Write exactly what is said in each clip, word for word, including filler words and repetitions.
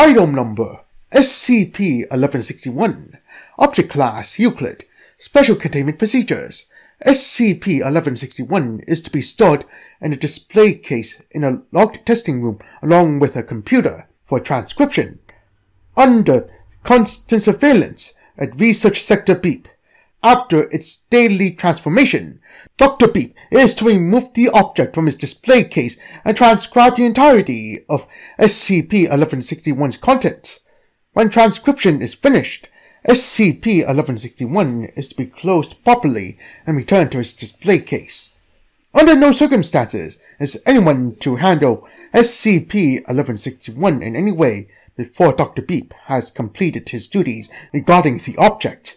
Item Number S C P eleven sixty-one. Object Class Euclid. Special Containment Procedures. S C P eleven sixty-one is to be stored in a display case in a locked testing room along with a computer for transcription. Under constant surveillance at Research Sector B. After its daily transformation, Doctor Beep is to remove the object from his display case and transcribe the entirety of S C P eleven sixty-one's contents. When transcription is finished, S C P eleven sixty-one is to be closed properly and returned to its display case. Under no circumstances is anyone to handle S C P eleven sixty-one in any way before Doctor Beep has completed his duties regarding the object.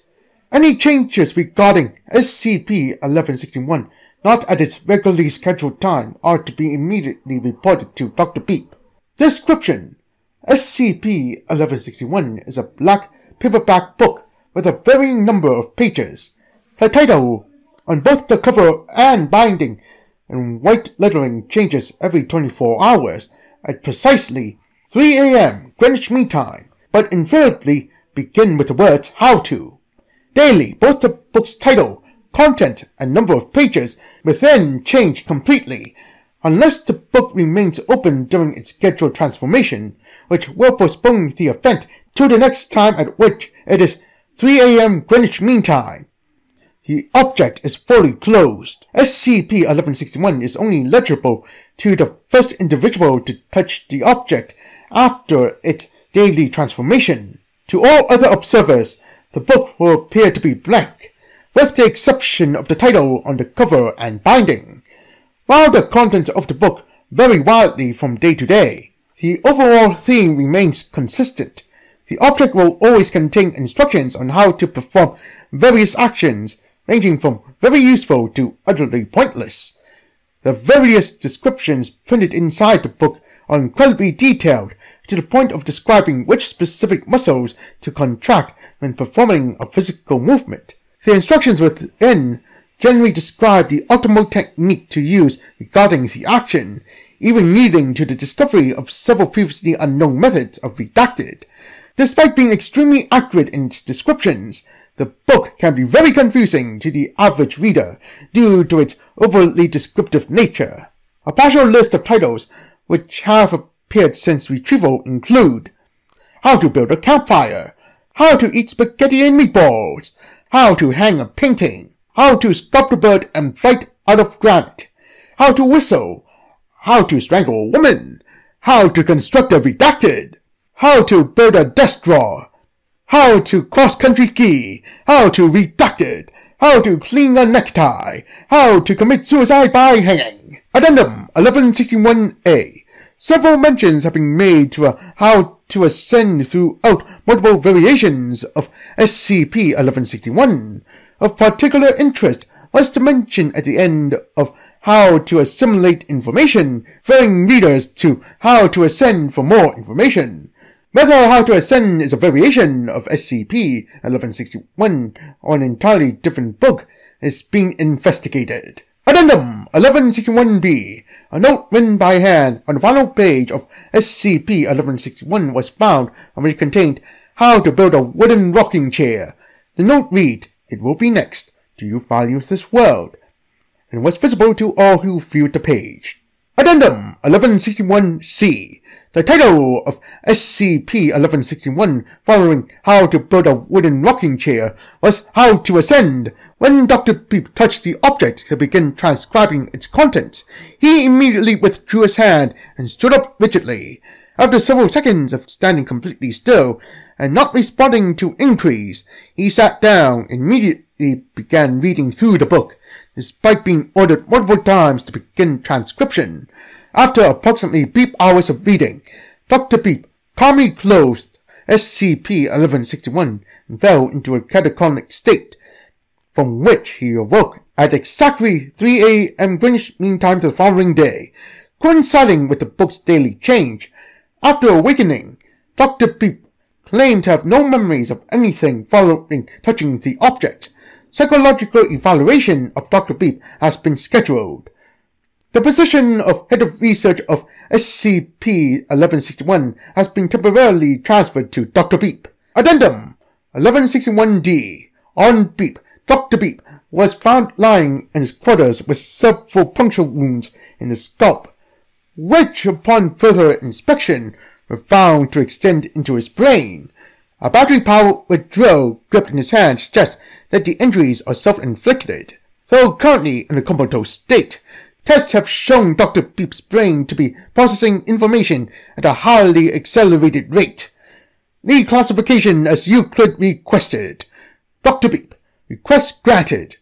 Any changes regarding S C P eleven sixty-one not at its regularly scheduled time are to be immediately reported to Doctor Beep. Description: S C P eleven sixty-one is a black paperback book with a varying number of pages. The title on both the cover and binding and white lettering changes every twenty-four hours at precisely three A M Greenwich Mean Time, but invariably begin with the words "How to." Daily, both the book's title, content, and number of pages will then change completely, unless the book remains open during its scheduled transformation, which will postpone the event to the next time at which it is three A M Greenwich Mean Time. The object is fully closed. S C P eleven sixty-one is only legible to the first individual to touch the object after its daily transformation. To all other observers, the book will appear to be blank, with the exception of the title on the cover and binding. While the contents of the book vary wildly from day to day, the overall theme remains consistent. The object will always contain instructions on how to perform various actions, ranging from very useful to utterly pointless. The various descriptions printed inside the book are incredibly detailed, to the point of describing which specific muscles to contract when performing a physical movement. The instructions within generally describe the optimal technique to use regarding the action, even leading to the discovery of several previously unknown methods of redacted. Despite being extremely accurate in its descriptions, the book can be very confusing to the average reader due to its overly descriptive nature. A partial list of titles which have a appeared since retrieval include How to Build a Campfire, How to Eat Spaghetti and Meatballs, How to Hang a Painting, How to Sculpt a Bird and Fight Out of Granite, How to Whistle, How to Strangle a Woman, How to Construct a Redacted, How to Build a Desk Drawer, How to Cross Country Ski, How to Redacted, How to Clean a Necktie, How to Commit Suicide by Hanging. Addendum eleven sixty-one A. Several mentions have been made to a how to ascend throughout multiple variations of S C P eleven sixty-one. Of particular interest was the mention at the end of how to assimilate information, referring readers to how to ascend for more information. Whether how to ascend is a variation of S C P eleven sixty-one or an entirely different book is being investigated. Addendum eleven sixty-one B. A note written by hand on the final page of S C P eleven sixty-one was found and which contained How to Build a Wooden Rocking Chair. The note read, "It will be next. Do you value this world?" and was visible to all who viewed the page. Addendum eleven sixty-one C. The title of S C P eleven sixty-one following How to Build a Wooden Rocking Chair was How to Ascend. When Doctor Peep touched the object to begin transcribing its contents, he immediately withdrew his hand and stood up rigidly. After several seconds of standing completely still and not responding to inquiries, he sat down and immediately began reading through the book, despite being ordered multiple times to begin transcription. After approximately beep hours of reading, Doctor Beep calmly closed S C P eleven sixty-one and fell into a catatonic state, from which he awoke at exactly three A M Greenwich Mean Time the following day, coinciding with the book's daily change. After awakening, Doctor Beep claimed to have no memories of anything following touching the object. Psychological evaluation of Doctor Beep has been scheduled. The position of Head of Research of S C P eleven sixty-one has been temporarily transferred to Doctor Beep. Addendum eleven sixty-one D. On Beep, Doctor Beep was found lying in his quarters with several puncture wounds in the scalp, which upon further inspection were found to extend into his brain. A battery-powered drill gripped in his hand suggests that the injuries are self-inflicted. Though currently in a comatose state, tests have shown Doctor Beep's brain to be processing information at a highly accelerated rate. Reclassification as Euclid requested. Doctor Beep, request granted.